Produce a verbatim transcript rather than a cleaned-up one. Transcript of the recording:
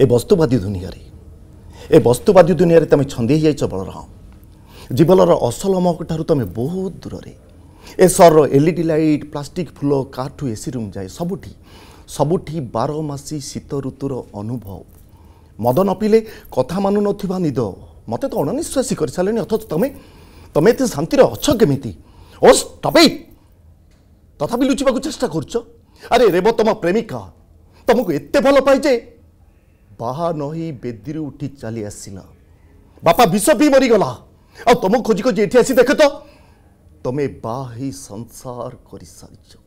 ए वस्तुवादी दुनिया ए वस्तुवादी दुनिया तुम छंदी जाइच बलराम जीवनर असल महक ठार तुम बहुत दूर ए sir LED light plastic full काठू एसी रूम जाए सबुठी सबुठी बारमासी शीत ऋतुर अनुभव मद न पीले कथा मानु ना निद मत तो अणनिश्वासी कर सारे अथच तुम तुम ये शांतिर अच केमी ओ टपे तथा लुचाक चेष्टा करे रेव तुम प्रेमिका तुमको एत भल पाए बाहा नही बेदी उठी चली आसल बापा विष पी मरीगला आ तुम खोजी खोजी ये आसी देख तो तुम्हें बाही संसार कर सारी।